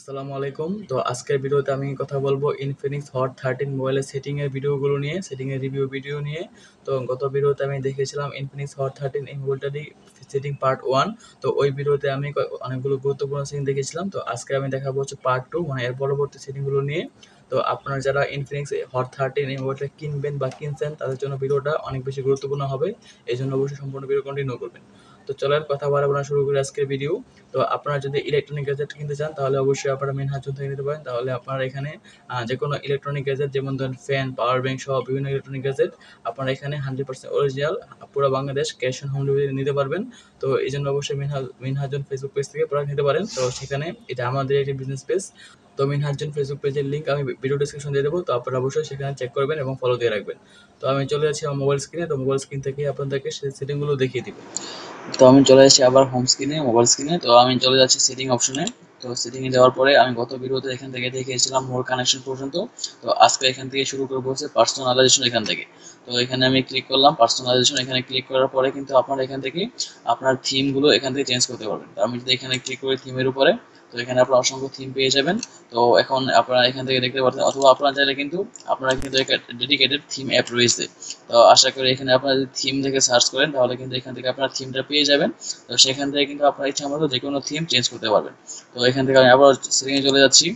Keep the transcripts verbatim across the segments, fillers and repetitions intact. আসসালামু আলাইকুম। তো আজকের ভিডিওতে আমি কথা বলবো ইনফিনিক্স হট থার্টিন মোবাইলের সেটিংয়ের ভিডিওগুলো নিয়ে, সেটিংয়ের রিভিউ ভিডিও নিয়ে। তো গত ভিডিওতে আমি দেখেছিলাম ইনফিনিক্স হট থার্টিন এই মোবাইলটারই সেটিং পার্ট ওয়ান। তো ওই ভিডিওতে আমি অনেকগুলো গুরুত্বপূর্ণ সেটিং দেখেছিলাম। তো আজকে আমি দেখাবো হচ্ছে পার্ট টু, মানে এর পরবর্তী সেটিংগুলো নিয়ে। তো আপনারা যারা ইনফিনিক্স হট থার্টিন এই মোবাইলটা কিনবেন বা কিনছেন, তাদের জন্য ভিডিওটা অনেক বেশি গুরুত্বপূর্ণ হবে। এই জন্য অবশ্যই সম্পূর্ণ ভিডিও কন্টিনিউ করবেন। তো চলার কথা বাড়াবো না, শুরু করি আজকের ভিডিও। তো আপনারা যদি ইলেকট্রনিক গ্যাজেট কিনতে চান তাহলে অবশ্যই আপনারা মিনহাজুন থেকে নিতে পারেন। তাহলে আপনারা এখানে যে কোনো ইলেকট্রনিক গ্যাজেট, যেমন ধরেন ফ্যান, পাওয়ার ব্যাংক সহ বিভিন্ন ইলেকট্রনিক গ্যাজেট আপনারা এখানে হান্ড্রেড পার্সেন্ট অরিজিনাল পুরো Bangladesh cash on home delivery নিতে পারবেন। তো এই জন্য অবশ্যই মিনহাজ মিনহাজুন ফেসবুক পেজ থেকে প্রোডাক্ট নিতে পারেন। তো সেখানে এটা আমাদের একটি বিজনেস পেজ। তো মিনহাজুন ফেসবুক পেজের লিঙ্ক আমি ভিডিও ডিসক্রিপশন দিয়ে দেবো। তো আপনারা অবশ্যই সেখানে চেক করবেন এবং ফলো দিয়ে রাখবেন। তো আমি চলে যাচ্ছি আমার মোবাইল স্ক্রিনে। তো মোবাইল স্ক্রিন থেকে আপনাদেরকে সেই সেটিংগুলো দেখিয়ে দেবো। তো আমি চলে যাচ্ছি আবার হোম স্ক্রিনে, মোবাইল স্ক্রিনে। তো আমি চলে যাচ্ছি সেটিং অপশনে। তো সেটিংয়ে যাওয়ার পরে আমি গত ভিডিওতে এখান থেকে দেখিয়েছিলাম মোর কানেকশন পর্যন্ত। তো আজকে এখান থেকে শুরু করবো হচ্ছে পার্সোনালাইজেশন এখান থেকে। তো এখানে আমি ক্লিক করলাম পার্সোনালাইজেশন। এখানে ক্লিক করার পরে কিন্তু আপনারা এখান থেকে আপনার থিমগুলো এখান থেকে চেঞ্জ করতে পারবেন। তো আমি যদি এখানে ক্লিক করি থিমের উপরে, তো এখানে আপনারা অসংখ্য থিম পেয়ে যাবেন। তো এখন আপনারা এখান থেকে দেখতে পাচ্ছেন, অথবা আপনারা চাইলে কিন্তু আপনারা কিন্তু একটা ডেডিকেটেড থিম অ্যাপ রয়েছে। তো আশা করি এখানে আপনারা যদি থিম থেকে সার্চ করেন তাহলে কিন্তু এখান থেকে আপনারা থিমটা পেয়ে যাবেন। তো সেখান থেকে কিন্তু আপনার ইচ্ছা মতো যে কোনো থিম চেঞ্জ করতে পারবেন। তো এখান থেকে আমি আবার সেটিংয়ে চলে যাচ্ছি।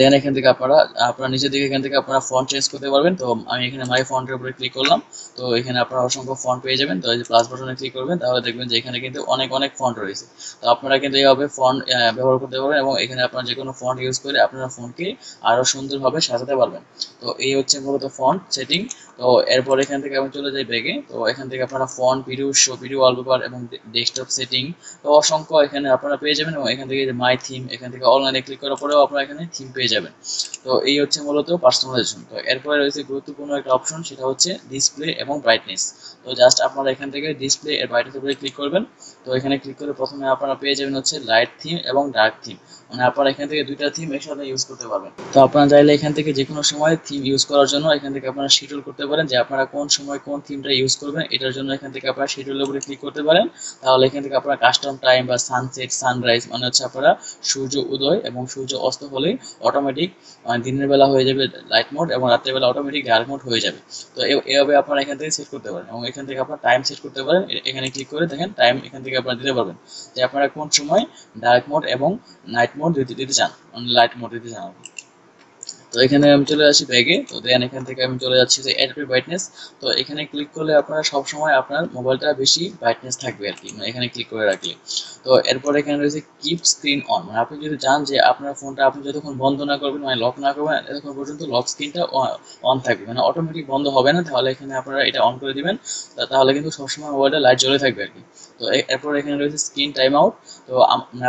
দেন এখান থেকে আপনারা আপনারা নিচের দিকে এখান থেকে আপনারা ফন্ট চেঞ্জ করতে পারবেন। তো আমি এখানে মাই ফন্টের উপরে ক্লিক করলাম। তো এখানে আপনারা অসংখ্য ফন্ট পেয়ে যাবেন। তো এই যে প্লাস বাটনে ক্লিক করবেন তাহলে দেখবেন যে এখানে কিন্তু অনেক অনেক ফন্ট রয়েছে। তো আপনারা কিন্তু এইভাবে ফন্ট ব্যবহার করতে পারবেন এবং এখানে আপনারা যে কোনো ফন্ট ইউজ করে আপনারা ফন্টকে আরও সুন্দরভাবে সাজাতে পারবেন। তো এই হচ্ছে মূলত ফন্ট সেটিং। তো এরপর এখান থেকে আমি চলে যাই ব্যাগে। তো এখান থেকে আপনারা font, video show, video wallpaper এবং ডেস্কটপ সেটিং তো অসংখ্য এখানে আপনারা পেয়ে যাবেন। এবং এখান থেকে মাই থিম, এখান থেকে অনলাইনে ক্লিক করার পরেও আপনারা এখানে পেয়ে যাবেন। তো এই হচ্ছে মূলত পার্সোনালাইজেশন। তো এরপরে রয়েছে গুরুত্বপূর্ণ একটা অপশন, সেটা হচ্ছে ডিসপ্লে এবং ব্রাইটনেস। তো জাস্ট আপনারা এখান থেকে ডিসপ্লে এর ব্রাইটনেস উপরে ক্লিক করবেন। তো এখানে ক্লিক করে প্রথমে আপনারা পেয়ে যাবেন হচ্ছে লাইট থিম এবং ডার্ক থিম, মানে আপনারা এখান থেকে দুইটা থিম একসাথে ইউজ করতে পারবেন। তো আপনারা চাইলে এখান থেকে যে কোনো সময় থিম ইউজ করার জন্য এখান থেকে আপনারা শিডিউল করতে পারেন যে আপনারা কোন সময় কোন থিমটা ইউজ করবেন। এটার জন্য এখান থেকে আপনারা শিডিউলের উপরে ক্লিক করতে পারেন। তাহলে এখান থেকে আপনারা কাস্টম টাইম বা সানসেট, সানরাইজ, মানে হচ্ছে আপনারা সূর্য উদয় এবং সূর্য অস্ত হলে অটোমেটিক দিনের বেলা হয়ে যাবে লাইট মোড এবং রাতের বেলা অটোমেটিক ডার্ক মোড হয়ে যাবে। তো এভাবে আপনারা এখান থেকে সেট করতে পারেন এবং এখান থেকে আপনারা টাইম সেট করতে পারেন। এখানে ক্লিক করে দেখেন টাইম এখান থেকে আপনারা দিতে পারবেন যে আপনারা কোন সময় ডার্ক মোড এবং নাইট মোড দিতে দিতে চান, মানে লাইট মোড দিতে চান। তো এখানে আমি চলে আসি ব্যাগে। তো দেন এখান থেকে আমি চলে যাচ্ছি যে অ্যাডাপ্টিভ ব্রাইটনেস। তো এখানে ক্লিক করলে আপনারা সবসময় আপনার মোবাইলটা বেশি ব্রাইটনেস থাকবে আর কি, মানে এখানে ক্লিক করে রাখলে। তো এরপর এখানে রয়েছে কিপ স্ক্রিন অন, মানে আপনি যদি চান যে আপনার ফোনটা আপনি যতক্ষণ বন্ধ না করবেন, মানে লক না করবেন এতক্ষণ পর্যন্ত লক স্ক্রিনটা অন থাকবে, মানে অটোমেটিক বন্ধ হবে না, তাহলে এখানে আপনারা এটা অন করে দিবেন। তাহলে কিন্তু সবসময় মোবাইলটা লাইট জ্বলে থাকবে আর কি। তো এরপর এখানে রয়েছে স্ক্রিন টাইম আউট। তো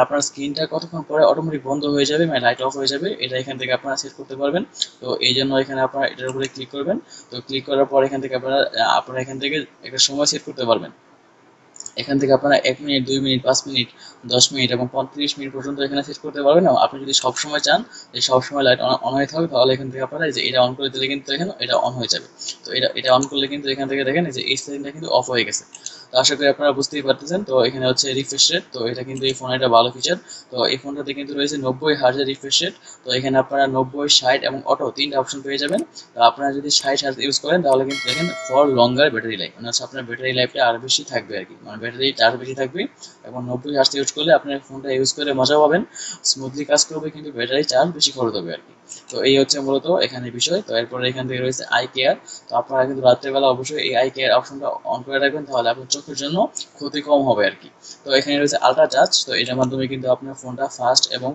আপনার স্ক্রিনটা কতক্ষণ পরে অটোমেটিক বন্ধ হয়ে যাবে, মানে লাইট অফ হয়ে যাবে, এটা এখান থেকে আপনারা সেট করতে পারবেন। তো এই জন্য এখানে আপনারা এটার উপরে ক্লিক করবেন। তো ক্লিক করার পর এখান থেকে আপনারা আপনারা এখান থেকে একটা সময় সেট করতে পারবেন। এখান থেকে আপনারা এক মিনিট, দুই মিনিট, পাঁচ মিনিট, দশ মিনিট এবং পঁয়ত্রিশ মিনিট পর্যন্ত এখানে সেট করতে পারবেন। আপনি যদি সবসময় চান যে সবসময় লাইট অন হয়ে থাকবে, তাহলে এখান থেকে আপনারা যে এটা অন করে দিলে কিন্তু এখানে এটা অন হয়ে যাবে। তো এটা এটা অন করলে কিন্তু এখান থেকে দেখেন যে এই সেটিংটা কিন্তু অফ হয়ে গেছে। তো আশা করি আপনারা বুঝতেই পারতেছেন। তো এখানে হচ্ছে রিফ্রেশ রেট। তো এটা কিন্তু এই ফোনের একটা ভালো ফিচার। তো এই ফোনটাতে কিন্তু রয়েছে নব্বই হার্জের রিফ্রেশ রেট। তো এখানে আপনারা নব্বই, ষাট এবং অটো তিনটা অপশন পেয়ে যাবেন। তো আপনারা যদি ষাট হার্জ ইউজ করেন তাহলে কিন্তু দেখেন ফর লঙ্গার ব্যাটারি লাইফ, মানে হচ্ছে আপনার ব্যাটারি লাইফটা আর বেশি থাকবে আর কি, মানে ব্যাটারি চার্জ বেশি থাকবে। এবং নব্বই হার্জ ইউজ করলে আপনার ফোনটা ইউজ করে মজা পাবেন, স্মুথলি কাজ করবে, কিন্তু ব্যাটারি চার্জ বেশি খরচ হবে আর কি। তো এই হচ্ছে মূলত এখানে বিষয়। তো এরপরে এখান থেকে রয়েছে আই কেয়ার। তো আপনারা কিন্তু রাত্রেবেলা অবশ্যই এই আই কেয়ার অপশনটা অন করে রাখবেন, তাহলে আপনার চোখের জন্য ক্ষতি কম হবে আর কি। তো এখানে রয়েছে আলট্রা চার্জ। তো এটার মাধ্যমে কিন্তু আপনার ফোনটা ফাস্ট এবং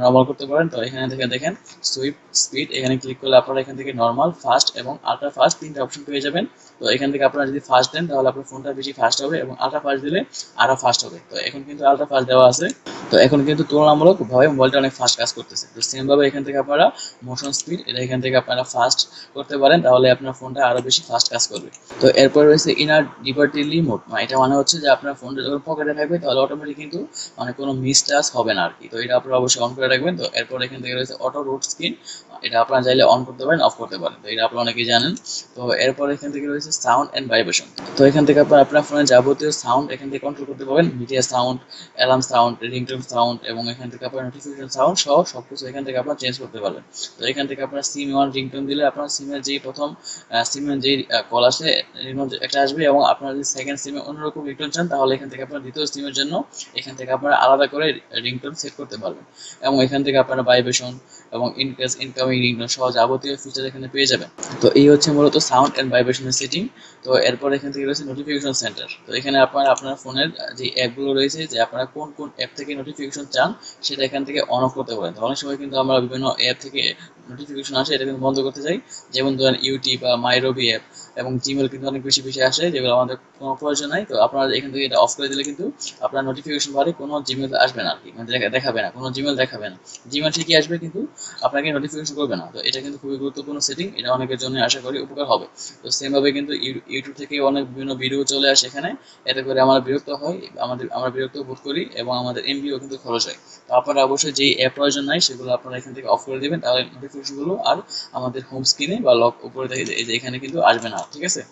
নর্মাল করতে পারেন। তো এখানে থেকে দেখেন সুইপ স্পিড, এখানে ক্লিক করলে আপনারা এখান থেকে নর্মাল, ফাস্ট এবং আলট্রা ফাস্ট তিনটা অপশন পেয়ে যাবেন। তো এখান থেকে আপনারা যদি ফাস্ট দেন তাহলে আপনার ফোনটা বেশি ফাস্ট হবে এবং আলট্রা ফাস্ট দিলে আরও ফাস্ট হবে। তো এখন কিন্তু আলট্রা ফাস্ট দেওয়া আছে। তো এখন কিন্তু তুলনামূলকভাবে মোবাইলটা অনেক ফাস্ট কাজ করতেছে। তো সেমভাবে এখান থেকে আপনারা মোশন স্পিড, এটা এখান থেকে আপনারা ফাস্ট করতে পারেন, তাহলে আপনার ফোনটা আরও বেশি ফাস্ট কাজ করবে। তো এরপর রয়েছে ইনার ডিভার্টিলি মোড। এটা মানে হচ্ছে যে আপনার ফোনটা যখন পকেটে থাকবে তাহলে অটোমেটিক কিন্তু মানে কোনো মিস টাচ হবে না আর কি। তো এটা আপনারা অবশ্যই অন করে রাখবেন। তো এরপর এখান থেকে রয়েছে অটো রোড স্ক্রিন, এটা আপনারা চাইলে অন করতে পারেন অফ করতে পারেন, তো এটা আপনারা অনেকেই জানেন। তো এরপর এখান থেকে রয়েছে সাউন্ড অ্যান্ড ভাইব্রেশন, তো এখান থেকে আপনারা আপনার ফোনের যাবতীয় সাউন্ড এখান থেকে কন্ট্রোল করতে পারবেন, media sound, alarm sound, ringtone sound এবং এখান থেকে আপনার নোটিফিকেশন সাউন্ড সহ সব কিছু এখান থেকে আপনারা চেঞ্জ করতে পারবেন। তো এখান থেকে আপনার সিম ওয়ান রিংটোন দিলে আপনার সিমের যেই প্রথম সিমের যেই কল আসে একটা আসবে এবং আপনার যদি সেকেন্ড সিমে অন্যরকম রিংটোন চান তাহলে এখান থেকে আপনার দ্বিতীয় সিমের জন্য এখান থেকে আপনারা আলাদা করে রিংটোন সেট করতে পারবেন এবং এখান থেকে আপনারা ভাইব্রেশন এবং ইনকেস ইনকামিং রিংটোন সহ যাবতীয় ফিচার এখানে পেয়ে যাবেন। তো এই হচ্ছে মূলত সাউন্ড অ্যান্ড ভাইব্রেশনের সেটিং। তো এরপর এখান থেকে রয়েছে নোটিফিকেশন সেন্টার, তো এখানে আপনার আপনার ফোনের যে অ্যাপগুলো রয়েছে যে আপনারা কোন কোন অ্যাপ থেকে নোটিফিকেশন চান সেটা এখান থেকে অন অফ করতে পারেন। তো অনেক সময় কিন্তু আমরা বিভিন্ন অ্যাপ থেকে নোটিফিকেশন আসে এটা কিন্তু বন্ধ করতে চাই, যেমন ধরেন ইউটিউব বা মাইরবি অ্যাপ এবং জিমেল কিন্তু অনেক বেশি বেশি আসে যেগুলো আমাদের কোনো প্রয়োজন নাই। তো আপনারা এখান থেকে এটা অফ করে দিলে কিন্তু আপনার নোটিফিকেশন বারে কোনো জিমেল আসবে না আর কি, মানে দেখাবে না, কোনো জিমেল দেখাবে না, জিমেল ঠিকই আসবে কিন্তু আপনাকে নোটিফিকেশন করবে না। তো এটা কিন্তু খুবই গুরুত্বপূর্ণ সেটিং, এটা অনেকের জন্য আশা করি উপকার হবে। তো সেমভাবে কিন্তু ইউটিউব থেকে অনেক বিভিন্ন ভিডিও চলে আসে এখানে, এতে করে আমরা বিরক্ত হয়, আমাদের আমরা বিরক্ত বোধ করি এবং আমাদের এমবিও কিন্তু খরচ হয়। তো আপনারা অবশ্যই যেই অ্যাপ প্রয়োজন নাই সেগুলো আপনারা এখান থেকে অফ করে দেবেন, তাহলে নোটিফিকেশনগুলো আর আমাদের হোম স্ক্রিনে বা লক উপরে এখানে কিন্তু আসবে না, ঠিক আছে।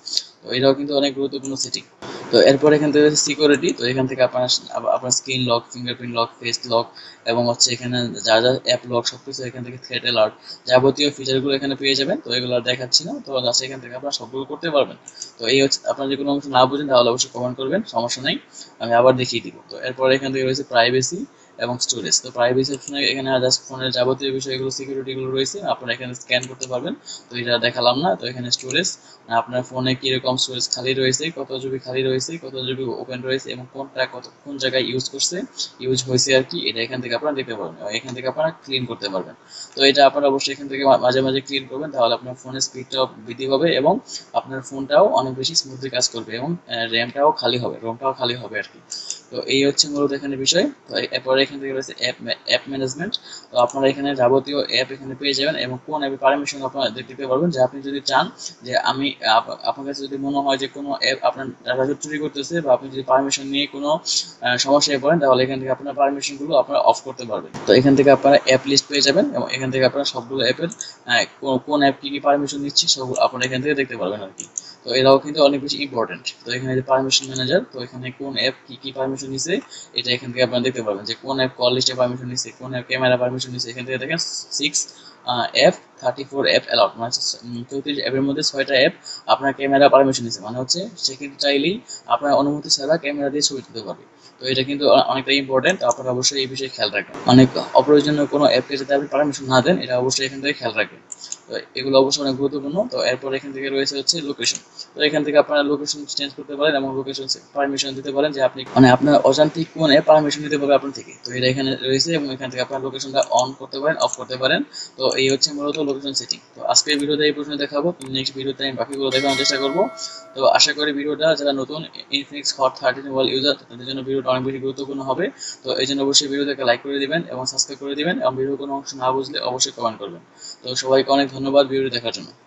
তো এটাও কিন্তু অনেক গুরুত্বপূর্ণ সেটিং। তো এরপর এখান থেকে সিকিউরিটি, তো এখান থেকে আপনার আপনার screen lock, fingerprint lock, face lock এবং হচ্ছে এখানে যা যা অ্যাপ লক সব কিছু এখান থেকে থ্রেট অ্যালার্ট যাবতীয় ফিচারগুলো এখানে পেয়ে যাবেন। তো এগুলো দেখাচ্ছি না, তো জাস্ট এখান থেকে আপনারা সবগুলো করতে পারবেন। তো এই হচ্ছে, আপনারা যে কোনো অংশ না বুঝেন তাহলে অবশ্যই কমেন্ট করবেন, সমস্যা নেই, আমি আবার দেখিয়ে দিব। তো এরপর এখান থেকে রয়েছে প্রাইভেসি এবং স্টোরেজ, তো প্রাইভেসি অপশনে এখানে জাস্ট ফোনের যাবতীয় বিষয়গুলো সিকিউরিটিগুলো রয়েছে, আপনারা এখানে স্ক্যান করতে পারবেন, তো এটা দেখালাম না। তো এখানে স্টোরেজ, আপনার ফোনে কীরকম স্টোরেজ খালি রয়েছে, কত জিবি খালি রয়েছে, কত জিবি ওপেন রয়েছে এবং কোনটা কত কোন জায়গায় ইউজ করছে ইউজ হয়েছে আর কি, এটা এখান থেকে আপনারা দেখতে পারবেন এবং এখান থেকে আপনারা ক্লিন করতে পারবেন। তো এটা আপনারা অবশ্যই এখান থেকে মাঝে মাঝে ক্লিন করবেন, তাহলে আপনার ফোনের স্পিডটাও বৃদ্ধি হবে এবং আপনার ফোনটাও অনেক বেশি স্মুথলি কাজ করবে এবং র্যামটাও খালি হবে, রোমটাও খালি হবে আর কি। তো এই হচ্ছে মূলত এখানে বিষয়। তো এরপরে এখান থেকে রয়েছে অ্যাপ অ্যাপ ম্যানেজমেন্ট, তো আপনারা এখানে যাবতীয় অ্যাপ এখানে পেয়ে যাবেন এবং কোন অ্যাপের পারমিশন আপনারা দিতে পারবেন, যে আপনি যদি চান যে আমি আপনার কাছে যদি মনে হয় যে কোনো অ্যাপ আপনার ডাটা চুরি করতেছে বা আপনি যদি পারমিশন নিয়ে কোনো সমস্যায় পড়েন তাহলে এখান থেকে আপনার পারমিশনগুলো আপনারা অফ করতে পারবেন। তো এখান থেকে আপনারা অ্যাপ লিস্ট পেয়ে যাবেন এবং এখান থেকে আপনারা সবগুলো অ্যাপের কোন অ্যাপ কী কী পারমিশন নিচ্ছে সব আপনারা এখান থেকে দেখতে পারবেন আর কি। তো এরাও কিন্তু অনেক বেশি ইম্পর্টেন্ট। তো এখানে যে পারমিশন ম্যানেজার, তো এখানে কোন অ্যাপ কী কী পারমিশন নিচ্ছে এটা এখান থেকে আপনারা দেখতে পারবেন, যে কোন অ্যাপ কল লিস্টে পারমিশন নিচ্ছে, কোন অ্যাপ ক্যামেরা পারমিশন নিচ্ছে। এখান থেকে দেখেন six app thirty four app allowed, মানে চৌত্রিশ অ্যাপের মধ্যে ছয়টা অ্যাপ আপনার ক্যামেরা পারমিশন নিচ্ছে, মানে হচ্ছে সেক্ষেত্রে চাইলেই আপনার অনুমতি ছাড়া ক্যামেরা দিয়ে ছবি তুলতে পারবে। তো এটা কিন্তু অনেকটা ইম্পর্টেন্ট, আপনারা অবশ্যই এই বিষয়ে খেয়াল রাখবেন, অনেক অপ্রয়োজনীয় কোনো অ্যাপকে যাতে আপনি পারমিশন না দেন এটা অবশ্যই এখান থেকে খেয়াল রাখবেন। তো এগুলো অবশ্যই অনেক গুরুত্বপূর্ণ। তো এরপর এখান থেকে রয়েছে হচ্ছে লোকেশন, তো এখান থেকে আপনারা লোকেশন চেঞ্জ করতে পারেন এবং লোকেশন পারমিশন দিতে পারেন যে আপনি মানে আপনার অজান্তে কোন অ্যাপ পারমিশন নিতে পারবে আপনার থেকে। তো এটা এখানে রয়েছে এবং এখান থেকে আপনার লোকেশনটা অন করতে পারেন, অফ করতে পারেন। তো এই হচ্ছে মূলত লোকেশন সেটিং। তো আজকের ভিডিওতে এই প্রশ্ন দেখাবো, নেক্সট ভিডিওতে আমি বাকিগুলো দেখানোর চেষ্টা করবো। তো আশা করি ভিডিওটা যারা নতুন Infinix Hot thirty mobile user তাদের জন্য ভিডিওটা অনেক বেশি গুরুত্বপূর্ণ হবে। তো এই জন্য অবশ্যই ভিডিওটাকে লাইক করে দিবেন এবং সাবস্ক্রাইব করে দিবেন এবং ভিডিও কোনো অংশ না বুঝলে অবশ্যই কমেন্ট করবেন। তো সবাইকে অনেক ধন্যবাদ ভিডিও দেখার জন্য।